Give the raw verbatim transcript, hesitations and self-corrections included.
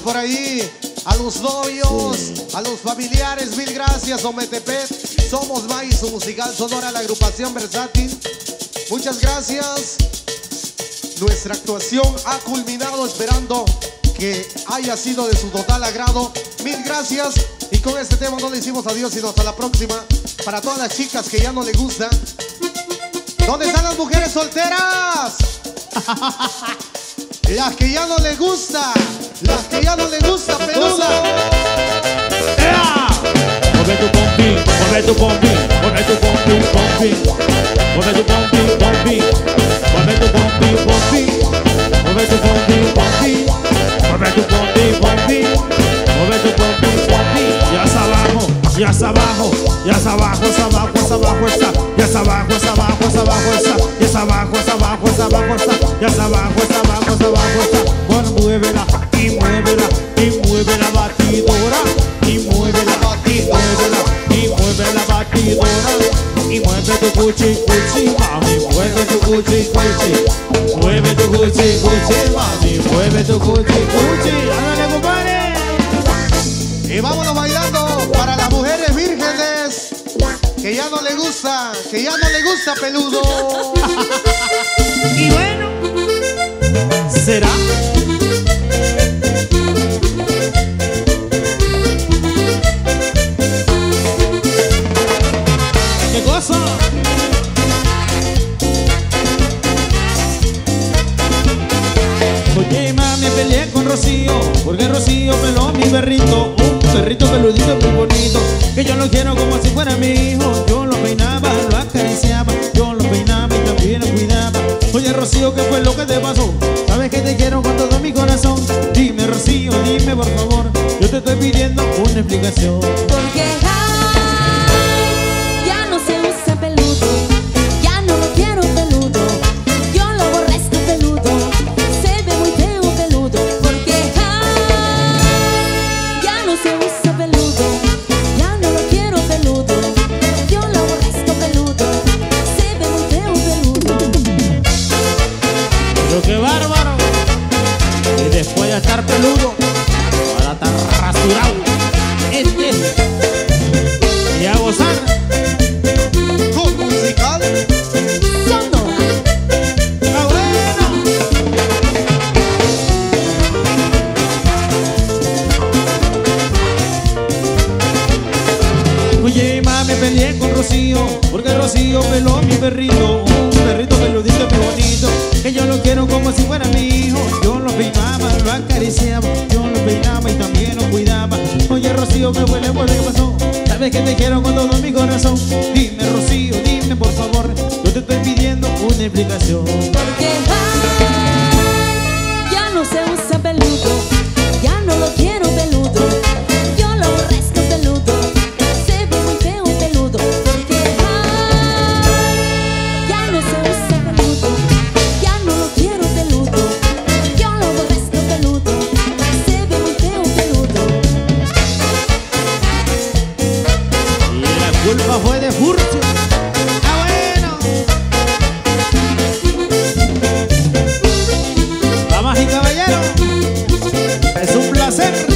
gracias por ahí a los novios, a los familiares, mil gracias, Ometepe. Somos Maik y Su Musical Sonora, la agrupación versátil. Muchas gracias. Nuestra actuación ha culminado, esperando que haya sido de su total agrado. Mil gracias. Y con este tema no le hicimos adiós, sino hasta la próxima. Para todas las chicas que ya no le gustan. ¿Dónde están las mujeres solteras? Las que ya no les gusta, las que ya no les gusta, peluda. ¡Ea! Mueve tu pompi, mueve tu pompi, mueve tu pompi, pompi. Mueve tu pompi, pompi, mueve tu pompi, pompi. Mueve tu pompi, pompi, mueve tu pompi, pompi. Mueve tu pompi, pompi. Ya es abajo, ya es abajo, ya es abajo, es abajo, es abajo está. Ya es abajo, es abajo, es abajo está. Ya es abajo, es abajo, es abajo está. Ya es abajo, es abajo, es abajo está. Bueno, muévela y muévela y mueve la batidora y muévela y muévela y mueve la batidora y mueve tu cuchi cuchi mami, mueve tu cuchi cuchi, mueve tu cuchi cuchi mami, mueve tu cuchi cuchi. Ándale, compadre. Y vámonos bailando para las mujeres vírgenes que ya no le gusta, que ya no le gusta peludo. Y bueno, ¿será? ¿Qué cosa? Oye, mami, peleé con Rocío, porque Rocío peló mi perrito, un perrito peludito muy bonito, que yo lo quiero como si fuera mi hijo. Yo lo peinaba, lo acariciaba, yo lo peinaba y también lo cuidaba. Oye, Rocío, ¿qué fue lo que te pasó? Sabes que te quiero con todo mi corazón. Dime, Rocío, dime por favor, yo te estoy pidiendo una explicación. Porque ya, ya no se usa peludo, ya no lo quiero peludo, yo lo aborrezco peludo, se ve muy feo peludo. Porque ya, ya no se usa peludo, ya no lo quiero peludo, yo lo aborrezco peludo, se ve muy feo peludo. Pero qué bárbaro. Después de estar peludo, ahora está rasurado. Este es. Y a gozar. Con musical sonora. ¡La buena! Oye, ma, me peleé con Rocío, porque Rocío peló a mi perrito. Un perrito peludito y bonito, que yo lo quiero como si fuera mi hijo. Yo lo peinaba, lo acariciaba, yo lo peinaba y también lo cuidaba. Oye, Rocío, me huele por el corazón, sabes que te quiero con todo mi corazón. Dime, Rocío, dime por favor, yo te estoy pidiendo una explicación. Porque ay, ya no se usa peludo, ya no lo quiero peludo, yo lo aborrezco peludo, se ve muy feo peludo. Porque ay, ya no se usa peludo, fue de furcio. ¡Ah, bueno! Damas y caballeros, es un placer.